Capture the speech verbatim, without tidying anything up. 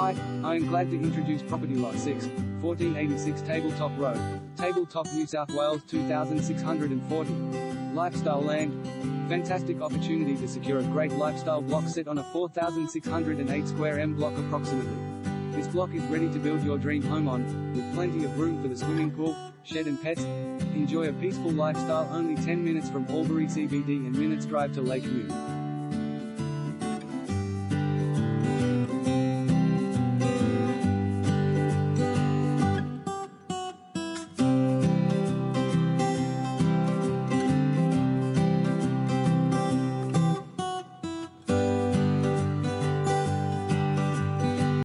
Hi, I am glad to introduce property lot six, fourteen eighty-six Table Top Road, Table Top, New South Wales two thousand six hundred forty. Lifestyle land. Fantastic opportunity to secure a great lifestyle block set on a four thousand six hundred eight square m block approximately. This block is ready to build your dream home on, with plenty of room for the swimming pool, shed and pets. Enjoy a peaceful lifestyle only ten minutes from Albury C B D and minutes drive to Lakeview.